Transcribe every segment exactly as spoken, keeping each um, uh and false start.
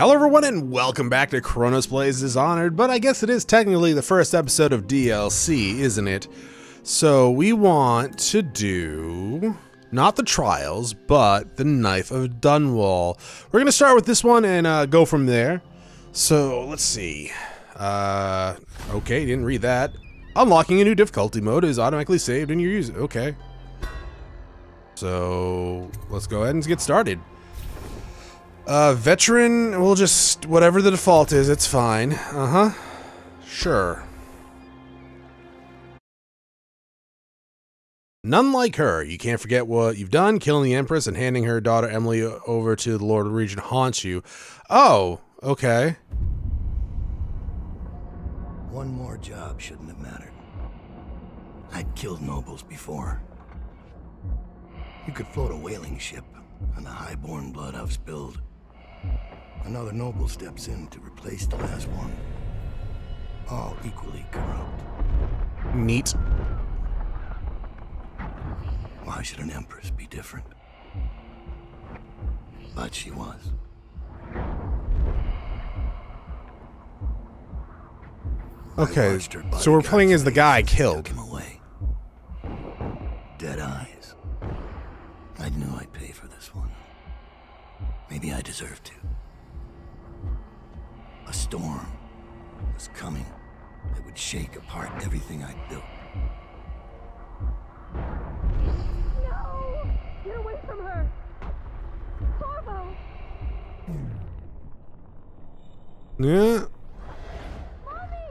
Hello everyone and welcome back to Chronos Plays Dishonored, but I guess it is technically the first episode of D L C, isn't it? So we want to do, not the trials, but the Knife of Dunwall. We're going to start with this one and uh, go from there. So let's see. Uh, okay, didn't read that. Unlocking a new difficulty mode is automatically saved and you're using it. Okay. So let's go ahead and get started. Uh, veteran, we'll just, whatever the default is, it's fine. Uh-huh. Sure. None like her. You can't forget what you've done. Killing the Empress and handing her daughter Emily over to the Lord Regent haunts you. Oh, okay. One more job shouldn't have mattered. I'd killed nobles before. You could float a whaling ship on the highborn blood I've spilled. Another noble steps in to replace the last one. All equally corrupt. Neat. Why should an empress be different? But she was. Okay, so we're playing as the guy killed. Took him away. Dead eyes. I knew I'd pay for this one. Maybe I deserved to. A storm was coming that would shake apart everything I'd built. No! Get away from her! Corvo! Yeah. Mommy!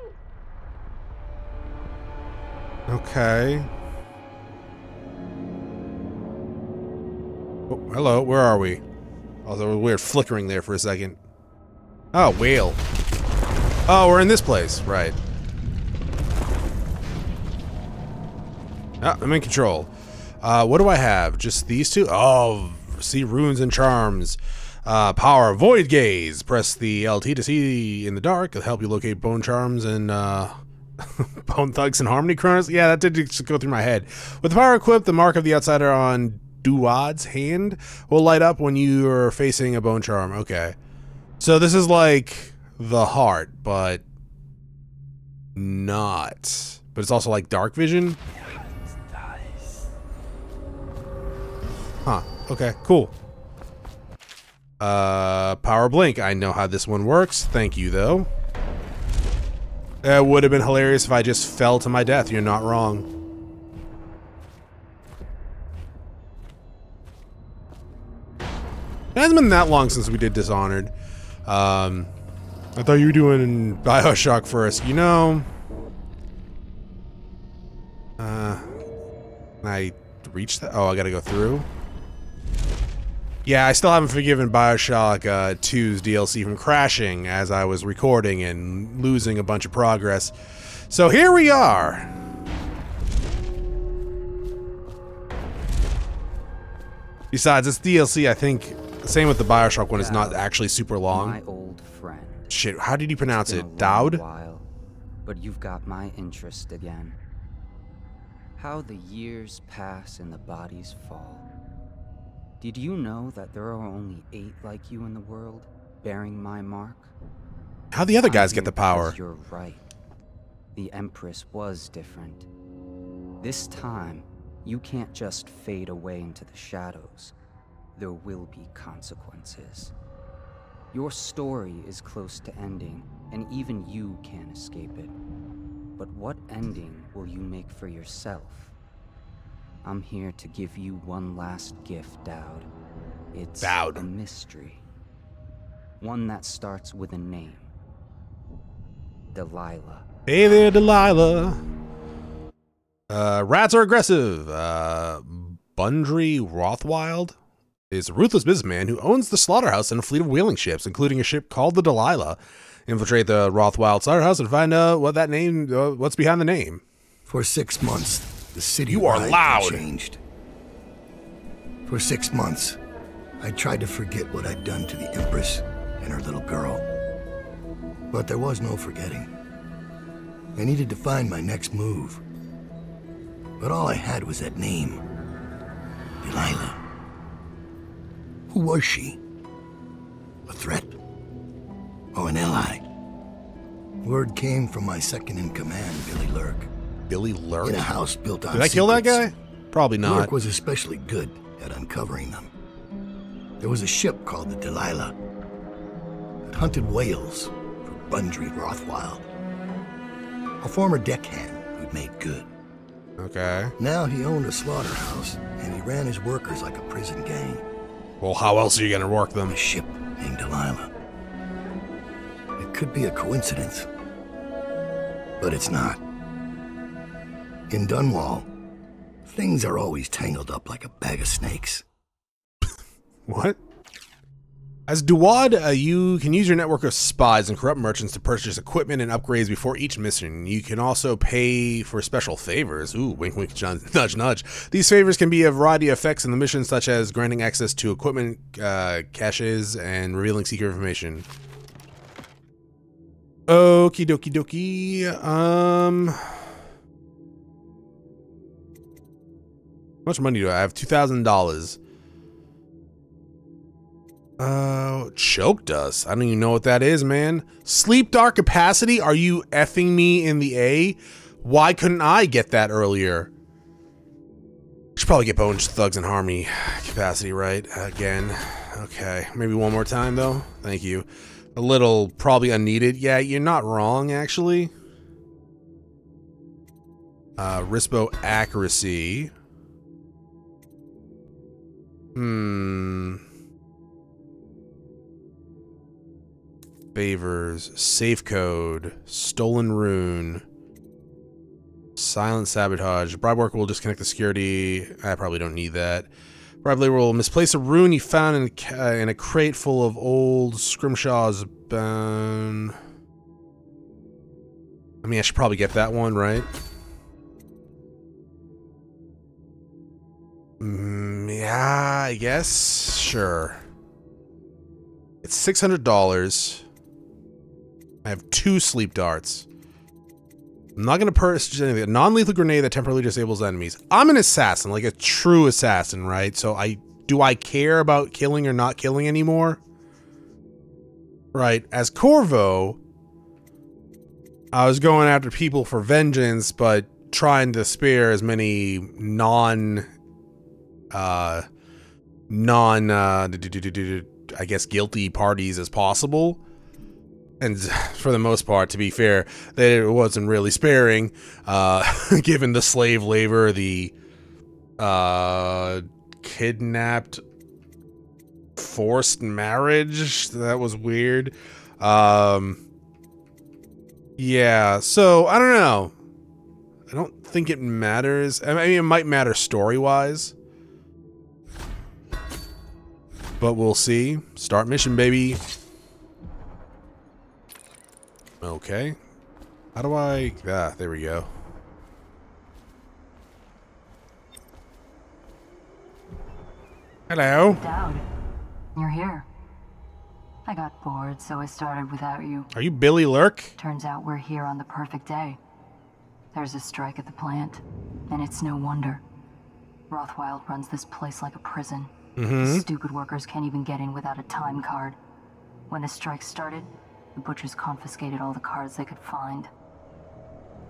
Okay. Oh, hello, where are we? Oh, there was weird flickering there for a second. Oh, whale. Oh, we're in this place, right. Ah, I'm in control. Uh, what do I have? Just these two? Oh, see runes and charms. Uh, power, void gaze. Press the L T to see in the dark. It'll help you locate bone charms and, uh... bone thugs and harmony, Chronos? Yeah, that did just go through my head. With the power equipped, the mark of the outsider on Duad's hand will light up when you are facing a bone charm. Okay. So this is like the heart, but not. But it's also like dark vision. Huh. Okay, cool. Uh, power blink. I know how this one works. Thank you, though. It would have been hilarious if I just fell to my death. You're not wrong. It hasn't been that long since we did Dishonored. Um, I thought you were doing Bioshock first. You know... Uh, can I reach that? Oh, I gotta go through? Yeah, I still haven't forgiven Bioshock uh, two's D L C from crashing as I was recording and losing a bunch of progress. So here we are! Besides, it's D L C, I think... Same with the Bioshock one, it's not actually super long. My old friend. Shit, how did you pronounce it? Daud? While, but you've got my interest again. How the years pass and the bodies fall. Did you know that there are only eight like you in the world, bearing my mark? How the other guys I get the power? You're right. The Empress was different. This time, you can't just fade away into the shadows. There will be consequences. Your story is close to ending, and even you can't escape it. But what ending will you make for yourself? I'm here to give you one last gift, Daud. It's Daud. A mystery. One that starts with a name. Delilah. Hey there, Delilah. Uh, rats are aggressive. Uh, Bundry Rothwild is a ruthless businessman who owns the slaughterhouse and a fleet of whaling ships, including a ship called the Delilah. Infiltrate the Rothwild slaughterhouse and find out what that name, uh, what's behind the name. For six months, the city you are loud. changed. For six months, I tried to forget what I'd done to the Empress and her little girl. But there was no forgetting. I needed to find my next move. But all I had was that name, Delilah. Who was she? A threat? Oh, an ally. Word came from my second-in-command, Billy Lurk. Billy Lurk? In a house built on Did I secrets. Kill that guy? Probably not. Lurk was especially good at uncovering them. There was a ship called the Delilah that hunted whales for Bundry Rothwild. A former deckhand who'd made good. Okay. Now he owned a slaughterhouse, and he ran his workers like a prison gang. Well, how else are you gonna work them? A ship named Delilah. It could be a coincidence, but it's not. In Dunwall, things are always tangled up like a bag of snakes. What? As Daud, uh, you can use your network of spies and corrupt merchants to purchase equipment and upgrades before each mission. You can also pay for special favors. Ooh, wink, wink, nudge, nudge. These favors can be a variety of effects in the mission, such as granting access to equipment, uh, caches, and revealing secret information. Okie dokie dokie. Um, how much money do I have? Two thousand dollars. Uh, choked us. I don't even know what that is, man. Sleep dark capacity? Are you effing me in the A? Why couldn't I get that earlier? Should probably get Bones, Thugs, and Harmony capacity, right? Again. Okay. Maybe one more time, though. Thank you. A little probably unneeded. Yeah, you're not wrong, actually. Uh, Rispo accuracy. Hmm... Favors, safe code, stolen rune, silent sabotage, bribe worker will disconnect the security. I probably don't need that. Bribe labor will misplace a rune you found in a, uh, in a crate full of old Scrimshaw's bone. I mean, I should probably get that one, right? Mm, yeah, I guess. Sure. It's six hundred dollars. I have two sleep darts. I'm not going to purchase anything. A non-lethal grenade that temporarily disables enemies. I'm an assassin, like a true assassin, right? So I do I care about killing or not killing anymore? Right. As Corvo, I was going after people for vengeance, but trying to spare as many non, uh, non, uh, I guess guilty parties as possible. And for the most part, to be fair, that it wasn't really sparing, uh, given the slave labor, the uh, kidnapped forced marriage. That was weird. Um, yeah, so I don't know. I don't think it matters. I mean, it might matter story-wise, but we'll see. Start mission, baby. Okay. How do I... Ah, there we go. Hello. Daud, you're here. I got bored, so I started without you. Are you Billy Lurk? Turns out we're here on the perfect day. There's a strike at the plant, and it's no wonder. Rothwild runs this place like a prison. Mm-hmm. Stupid workers can't even get in without a time card. When the strike started, the butchers confiscated all the cards they could find.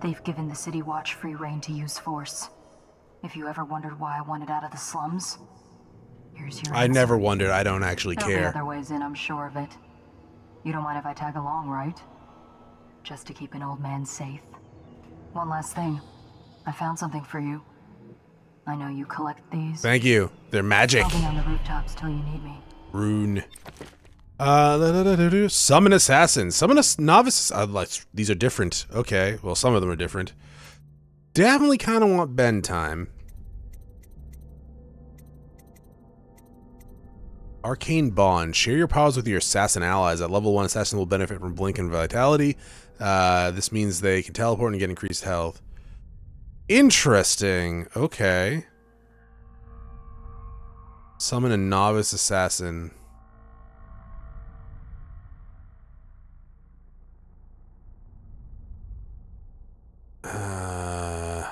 They've given the city watch free rein to use force. If you ever wondered why I wanted out of the slums, here's your I answer. Never wondered. I don't actually There'll care. Be other ways in, I'm sure of it. You don't mind if I tag along, right? Just to keep an old man safe. One last thing. I found something for you. I know you collect these. Thank you. They're magic. I'll be on the rooftops till you need me. Rune. Uh, da, da, da, da, da. Summon assassins. Summon a novice. Uh, like, these are different. Okay, well, some of them are different. Definitely kind of want bend time. Arcane Bond. Share your powers with your assassin allies. At level one, assassin will benefit from blink and vitality. Uh, this means they can teleport and get increased health. Interesting. Okay. Summon a novice assassin. Uh,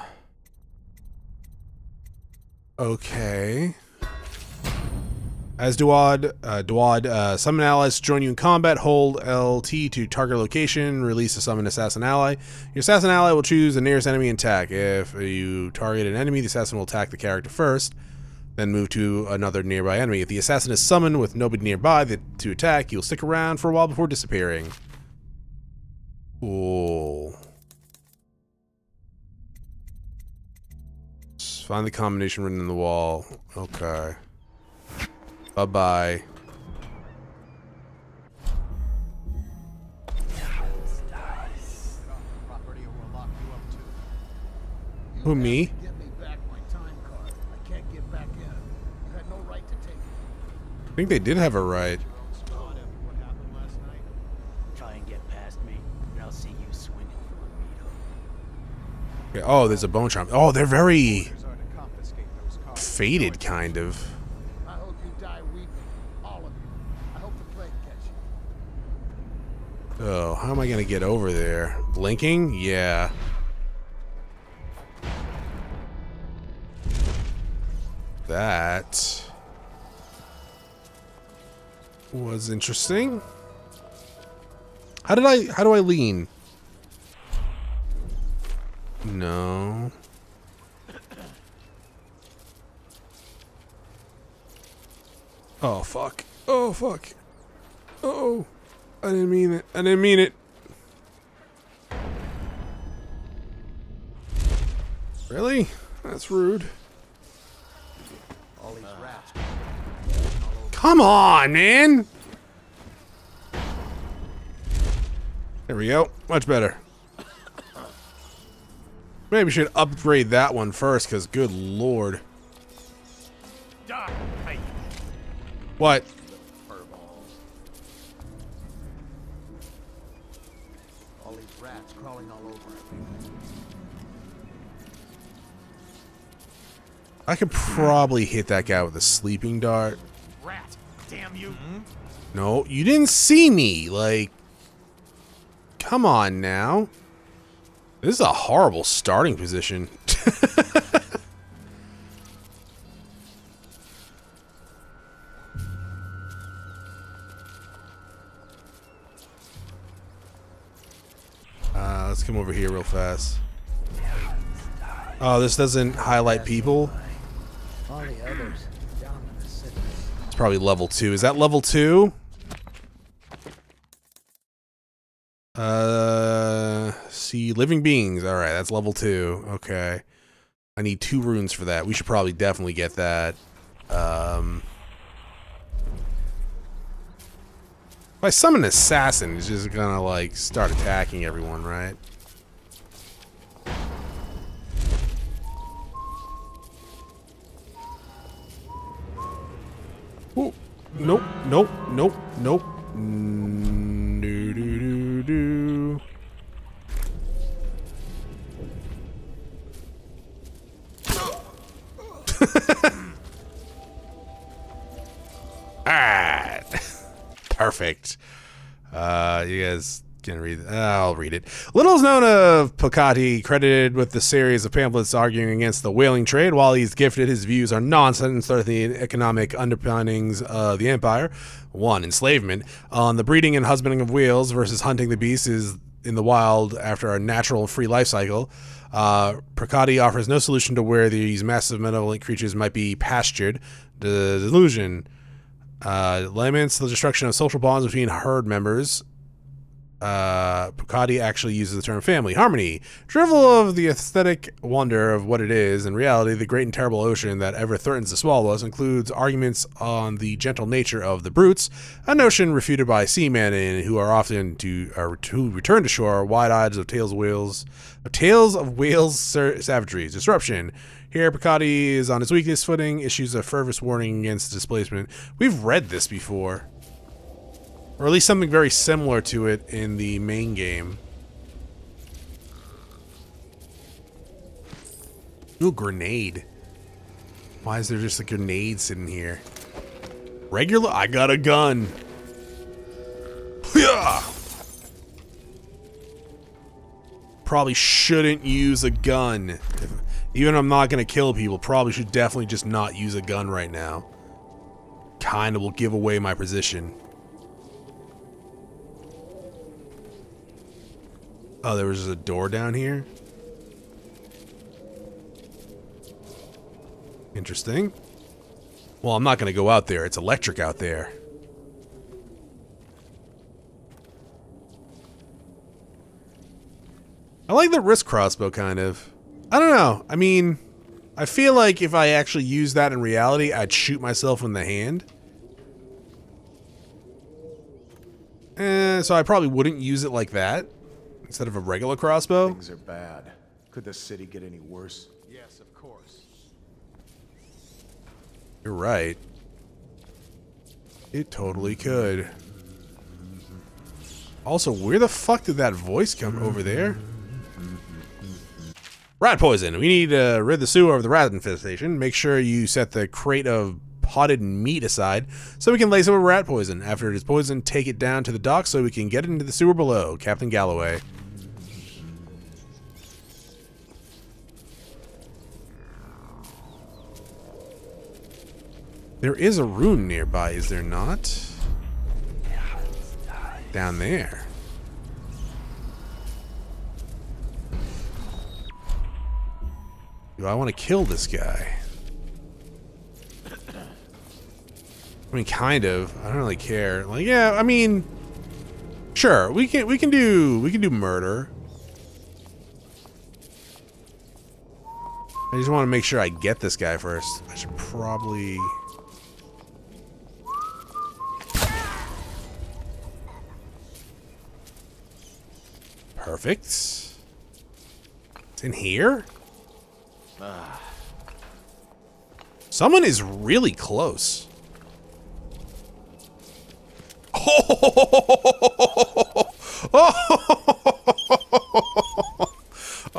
okay. As Daud, uh, Daud uh, summon allies to join you in combat, hold L T to target location, release a summon assassin ally. Your assassin ally will choose the nearest enemy and attack. If you target an enemy, the assassin will attack the character first, then move to another nearby enemy. If the assassin is summoned with nobody nearby to attack, you'll stick around for a while before disappearing. Ooh. Just find the combination written in the wall. Okay. Bye-bye. Who, me? I think they did have a right. Try and get past me, and I'll see you swinging for a meat. Oh, there's a bone charm. Oh, they're very faded, kind of. Oh, how am I gonna get over there? Blinking? Yeah. That was interesting. How did I, how do I lean? No. Oh, fuck. Oh, fuck. Oh. I didn't mean it. I didn't mean it. Really? That's rude. All these rats. Come on, man! There we go. Much better. Maybe we should upgrade that one first, because good lord. What? I could probably hit that guy with a sleeping dart. Rat, damn you. No, you didn't see me. Like, come on now. This is a horrible starting position. uh, let's come over here real fast. Oh, this doesn't highlight people. All the others down in the city. It's probably level two. Is that level two? Uh, see, living beings. All right, that's level two. Okay, I need two runes for that. We should probably definitely get that. Um, if I summon an assassin, it's just gonna like start attacking everyone, right? Ooh. Nope, nope, nope, nope. Mm, do, do, do, do. All right. Perfect. Uh, you guys can read it. I'll read it. Little is known of Picati, credited with the series of pamphlets arguing against the whaling trade. While he's gifted, his views are nonsense, threatening the economic underpinnings of the empire. One, enslavement. On the breeding and husbanding of whales versus hunting the beasts is in the wild after a natural and free life cycle. Uh, Picati offers no solution to where these massive malevolent creatures might be pastured. The delusion. Uh, laments the destruction of social bonds between herd members. Uh, Picati actually uses the term family. Harmony. Drivel of the aesthetic wonder of what it is. In reality, the great and terrible ocean that ever threatens to swallow us includes arguments on the gentle nature of the brutes, a notion refuted by seamen and who are often to, uh, to return to shore, wide-eyed of tales of whales, of tales of whales savagery. Disruption. Here, Picati is on his weakest footing, issues a fervent warning against displacement. We've read this before. Or at least something very similar to it in the main game. Ooh, grenade. Why is there just a grenade sitting here? Regular? I got a gun. Yeah. Probably shouldn't use a gun. Even if I'm not gonna kill people, probably should definitely just not use a gun right now. kind of will give away my position. Oh, there was just a door down here. Interesting. Well, I'm not going to go out there. It's electric out there. I like the wrist crossbow, kind of. I don't know. I mean, I feel like if I actually used that in reality, I'd shoot myself in the hand. Eh, so I probably wouldn't use it like that. Instead of a regular crossbow. Things are bad. Could the city get any worse? Yes, of course. You're right. It totally could. Also, where the fuck did that voice come over there? Rat poison. We need to rid the sewer of the rat infestation. Make sure you set the crate of potted meat aside so we can lay some of rat poison. After it is poisoned, take it down to the dock so we can get into the sewer below. Captain Galloway. There is a rune nearby, is there not? Down there. Do I want to kill this guy? I mean, kind of. I don't really care. Like, yeah, I mean, sure. We can we can do we can do murder. I just want to make sure I get this guy first. I should probably. Perfect. It's in here? Ah. Someone is really close.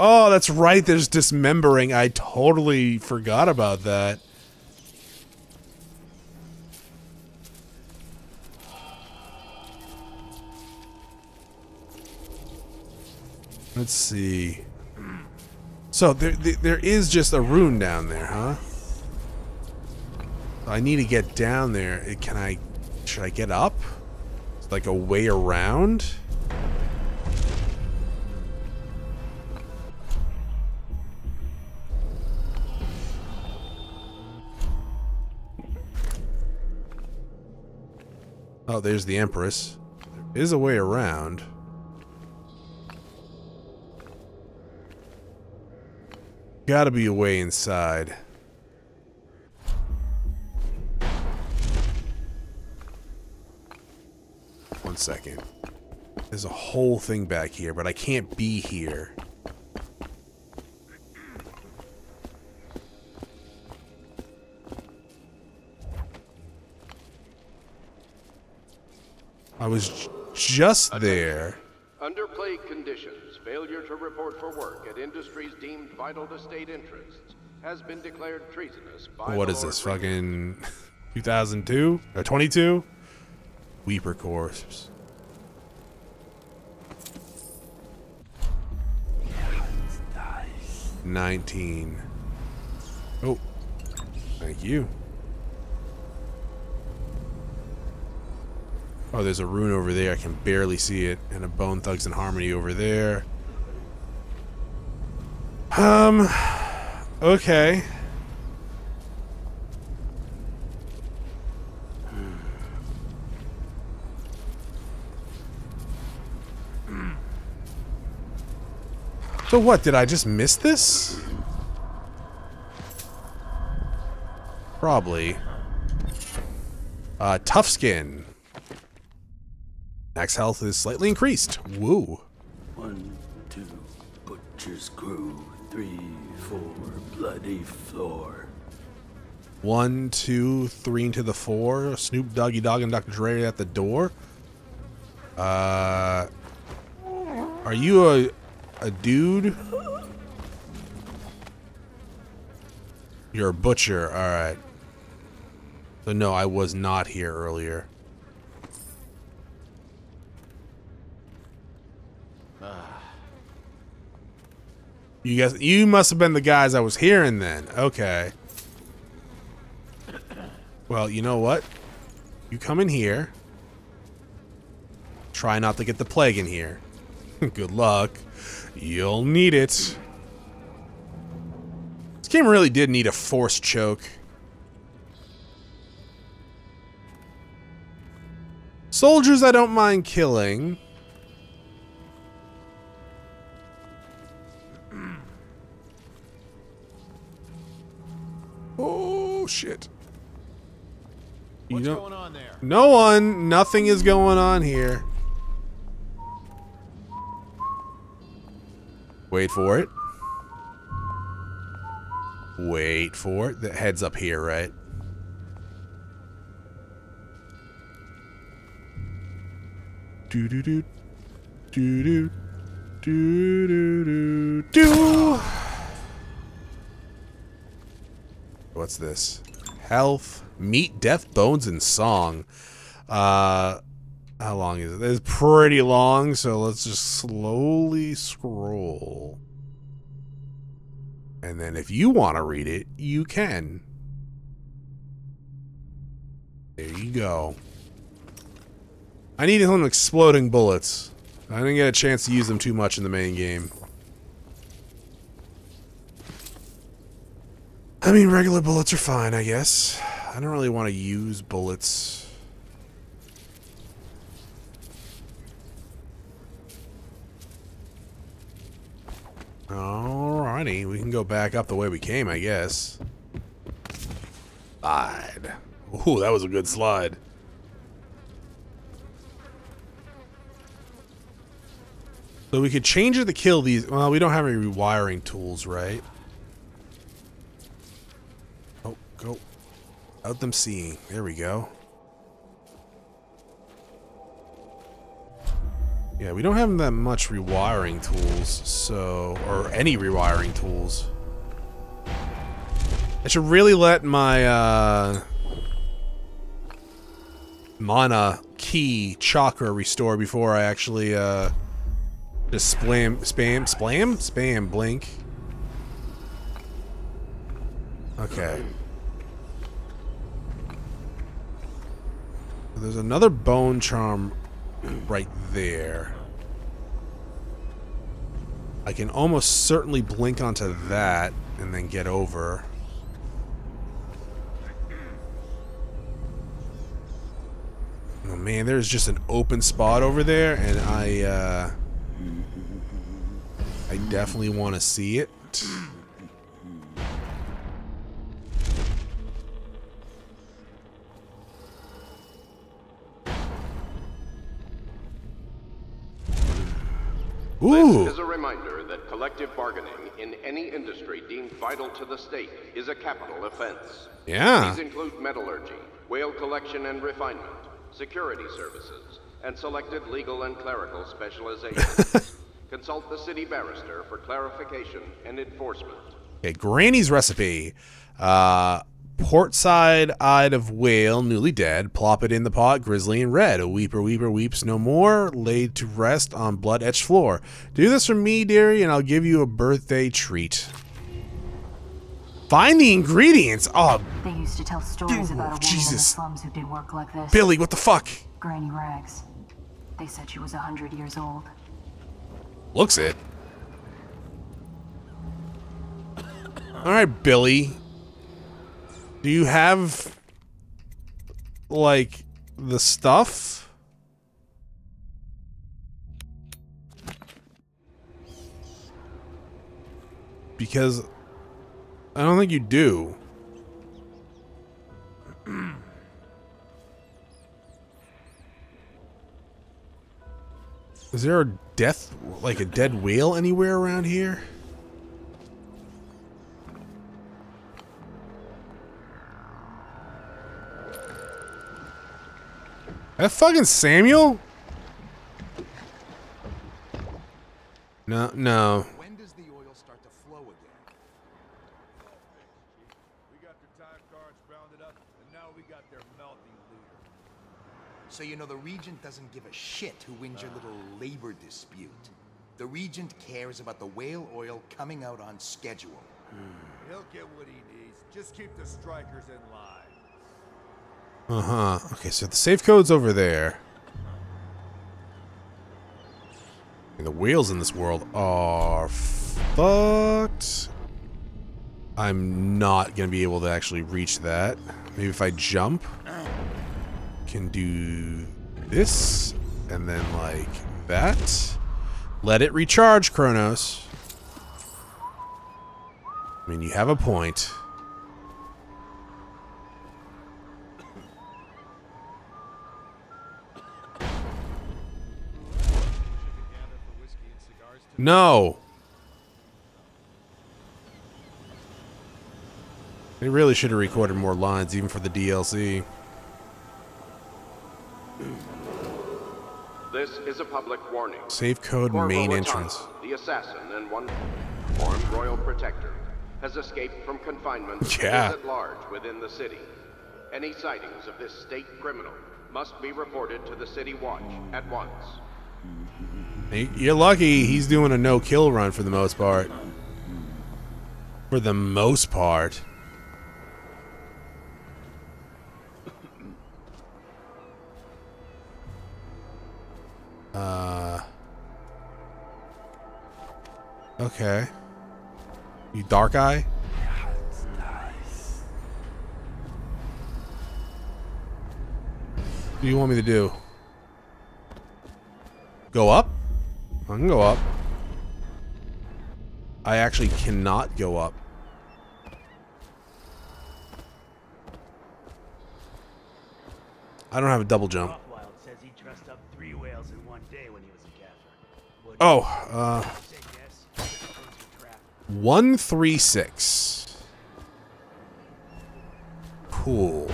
Oh, that's right. There's dismembering. I totally forgot about that. Let's see. So there, there, there is just a rune down there, huh? I need to get down there. Can I? Should I get up? It's like a way around? Oh, there's the Empress. There is a way around. Gotta be a way inside. One second. There's a whole thing back here, but I can't be here. I was just there. Underplayed conditions, failure to report for work at industries deemed vital to state interests has been declared treasonous by what is this, fucking two thousand two? Or twenty-two? Weeper Corps. nineteen. Oh, thank you. Oh, there's a rune over there. I can barely see it. And a Bone Thugs and Harmony over there. Um, okay. So what, did I just miss this? Probably. Uh, Tough Skin. Max health is slightly increased. Woo. One, two, butcher's crew. Three, four, bloody floor. One, two, three into the four. Snoop Doggy Dogg and Doctor Dre at the door. Uh, are you a a dude? You're a butcher. All right. So no, I was not here earlier. You guys, you must have been the guys I was hearing then. Okay. Well, you know what? You come in here. Try not to get the plague in here. Good luck. You'll need it. This game really did need a force choke. Soldiers I don't mind killing. Oh, shit. You What's don't... going on there? No one. Nothing is going on here. Wait for it. Wait for it. The head's up here, right? Do do do do do do do do do. What's this? Health, meat, death, bones, and song. Uh, how long is it? It's pretty long, so let's just slowly scroll. And then if you want to read it, you can. There you go. I needed some exploding bullets. I didn't get a chance to use them too much in the main game. I mean, regular bullets are fine, I guess. I don't really want to use bullets. Alrighty, we can go back up the way we came, I guess. Slide. Ooh, that was a good slide. So we could change it to kill these. Well, we don't have any rewiring tools, right? Oh, go. Out them seeing. There we go. Yeah, we don't have that much rewiring tools, so... Or any rewiring tools. I should really let my, uh... mana key chakra restore before I actually, uh... just splam... Spam? Splam? Spam blink. Okay. There's another bone charm... right there. I can almost certainly blink onto that and then get over. Oh man, there's just an open spot over there and I uh, I definitely want to see it. Ooh. This is a reminder that collective bargaining in any industry deemed vital to the state is a capital offense. Yeah. These include metallurgy, whale collection and refinement, security services, and selected legal and clerical specializations. Consult the city barrister for clarification and enforcement. Okay, Granny's recipe. Uh, portside eyed of whale, newly dead, plop it in the pot, grizzly and red. A weeper weeper weeps no more, laid to rest on blood-etched floor. Do this for me, dearie, and I'll give you a birthday treat. Find the ingredients. Oh, they used to tell stories about a woman Jesus. in the slums who did work like this. Billy, what the fuck? Granny Rags. They said she was a hundred years old. Looks it. All right, Billy. Do you have, like, the stuff? Because I don't think you do. Is there a death, like a dead whale anywhere around here? That fucking Samuel? No, no. When does the oil start to flow again? We got their time cards rounded up, and now we got their melting leader. So you know the Regent doesn't give a shit who wins your little labor dispute. The Regent cares about the whale oil coming out on schedule. Hmm. He'll get what he needs. Just keep the strikers in line. Uh-huh. Okay, so the safe code's over there. And the wheels in this world are fucked. I'm not going to be able to actually reach that. Maybe if I jump, can do this, and then like that. Let it recharge, Chronos. I mean, you have a point. No! They really should have recorded more lines, even for the D L C. This is a public warning. Save code Corvo main Watani, entrance. The assassin and one formed royal protector has escaped from confinement yeah. and is at large within the city. Any sightings of this state criminal must be reported to the city watch at once. You're lucky he's doing a no-kill run for the most part. For the most part. Uh. Okay. You dark eye? Yeah, it's nice. What do you want me to do? Go up? I can go up. I actually cannot go up. I don't have a double jump. Oh, uh... one three six. Cool.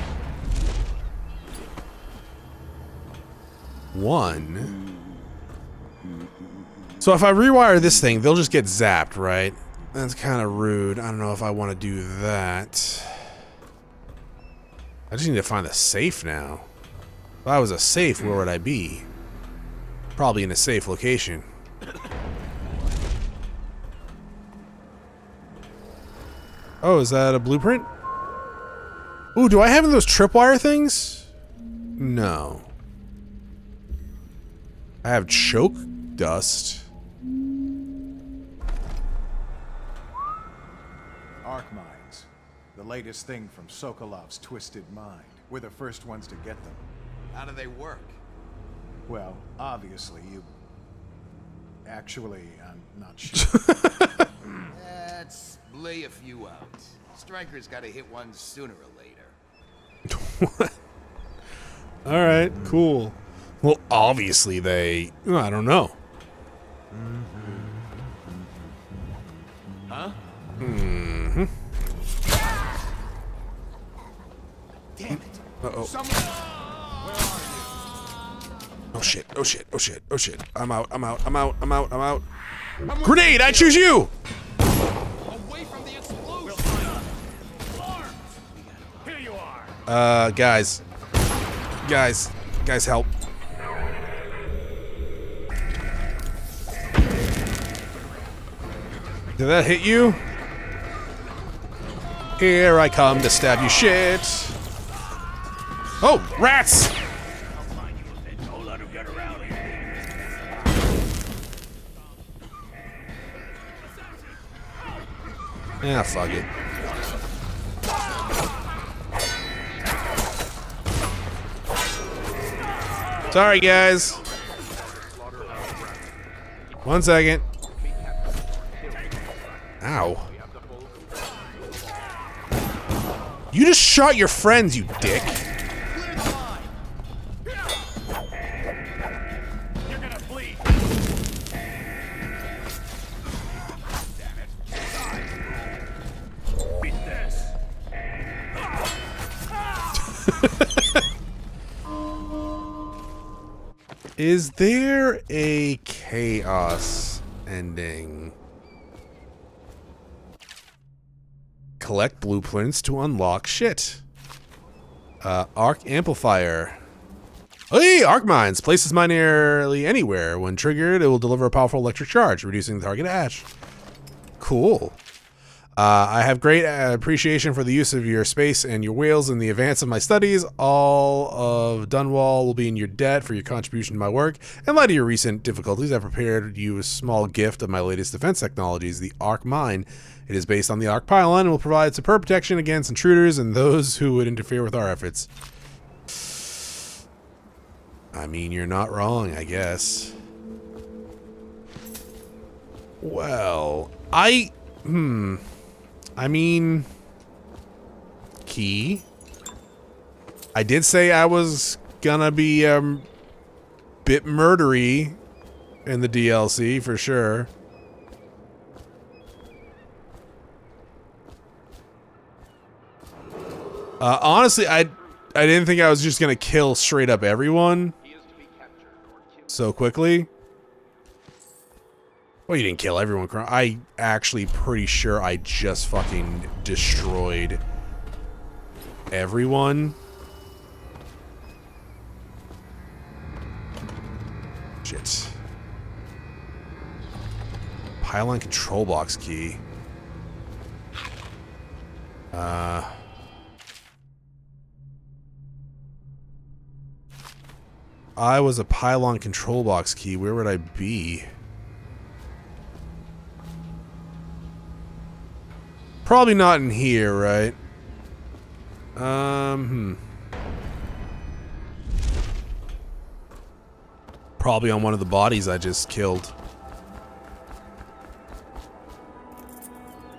One... So if I rewire this thing, they'll just get zapped, right? That's kind of rude. I don't know if I want to do that. I just need to find a safe now. If I was a safe, where would I be? Probably in a safe location. Oh, is that a blueprint? Ooh, do I have those tripwire things? No. I have choke dust. Arc mines, the latest thing from Sokolov's twisted mind. We're the first ones to get them. How do they work? Well, obviously you... Actually, I'm not sure. Let's lay a few out. Striker's gotta hit one sooner or later. What? Alright, cool. Well, obviously they... I don't know. Huh? Mm-hmm. Damn it. Uh-oh. Someone... Oh shit, oh shit, oh shit, oh shit. I'm out, I'm out, I'm out, I'm out, I'm out. I'm Grenade, I choose you! Away from the explosion! Here you are! Uh, guys. Guys. Guys, help. Did that hit you? Here I come to stab you shit! Oh, rats! Yeah, fuck it. Sorry, guys. One second. Ow. You just shot your friends, you dick. Is there a chaos ending? Collect blueprints to unlock shit. Uh, arc amplifier. Hey, arc mines. Places mine nearly anywhere. When triggered, it will deliver a powerful electric charge, reducing the target to ash. Cool. Uh, I have great uh, appreciation for the use of your space and your wheels in the advance of my studies. All of Dunwall will be in your debt for your contribution to my work. In light of your recent difficulties, I've prepared you a small gift of my latest defense technologies, the Arc Mine. It is based on the Arc Pylon and will provide superb protection against intruders and those who would interfere with our efforts. I mean, you're not wrong, I guess. Well, I... Hmm... I mean, key. I did say I was gonna be a um, bit murdery in the D L C for sure. Uh, honestly, I I didn't think I was just gonna kill straight up everyone so quickly. Well, you didn't kill everyone. I actually pretty sure I just fucking destroyed everyone. Shit. Pylon control box key. Uh... I was a pylon control box key. Where would I be? Probably not in here, right? Um, hmm. Probably on one of the bodies I just killed.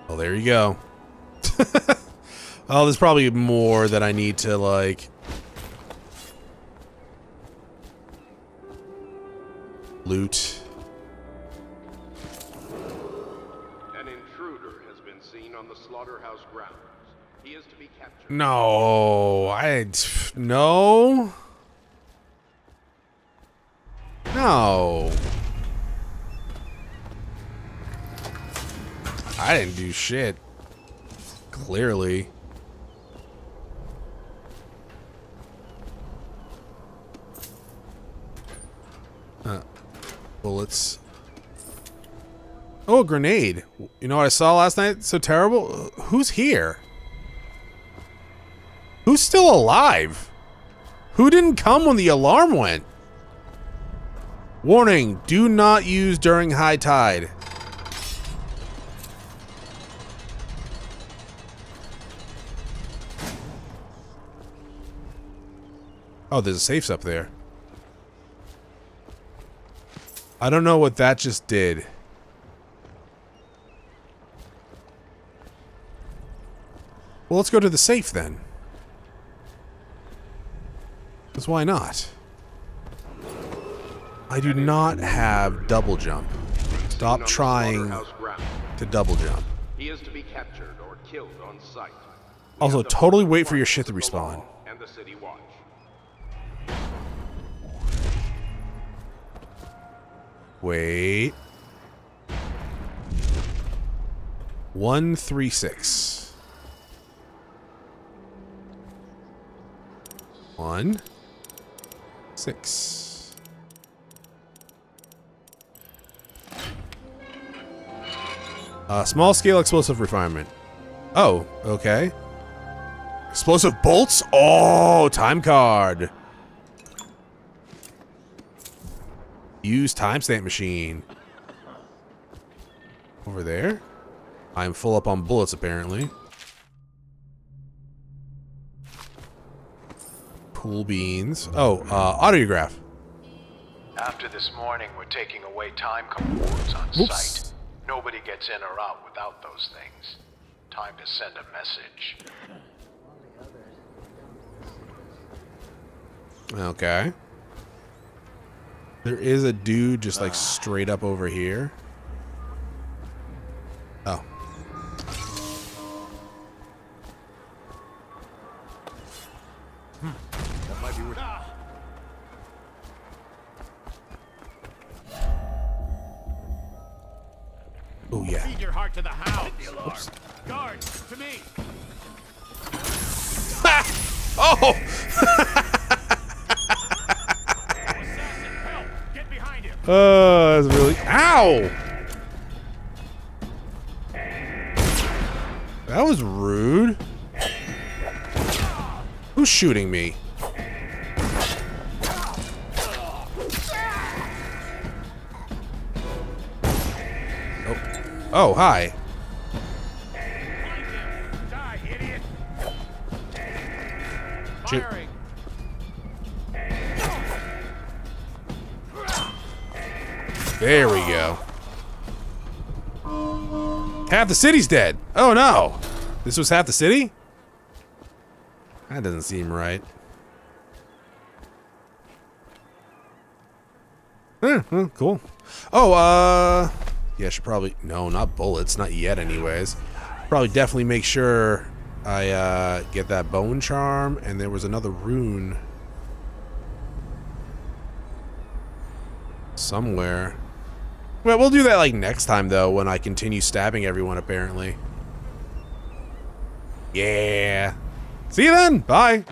Oh, there you go. Oh, there's probably more that I need to, like... loot. No, I no, no. I didn't do shit. Clearly. Uh, bullets. Oh, a grenade. You know what I saw last night? So terrible. Who's here? Who's still alive? Who didn't come when the alarm went? Warning, do not use during high tide. Oh, there's a safe up there. I don't know what that just did. Well, let's go to the safe then. Because why not? I do not have double jump. Stop trying to double jump. He is to be captured or killed on sight. Also, totally wait for your shit to respawn. And the city watch. Wait. One, three, six. One. Six. Uh, small scale explosive refinement. Oh, okay. Explosive bolts? Oh, time card. Use timestamp machine. Over there? I'm full up on bullets, apparently. Cool beans. Oh, uh, autograph. After this morning, we're taking away time commands on Oops. site. Nobody gets in or out without those things. Time to send a message. Okay. There is a dude just like uh. straight up over here. Oh. Oh yeah. Feed your heart to the house. Oops. Guard to me. Oh! Get behind him. Oh, that's really. Ow! That was rude. Who's shooting me? Oh, oh hi. Shoot. There we go. Half the city's dead. Oh no. This was half the city? That doesn't seem right. Eh, well, cool. Oh, uh... yeah, I should probably... No, not bullets. Not yet, anyways. Probably definitely make sure I uh, get that bone charm. And there was another rune somewhere. Well, we'll do that, like, next time, though, when I continue stabbing everyone, apparently. Yeah. See you then. Bye.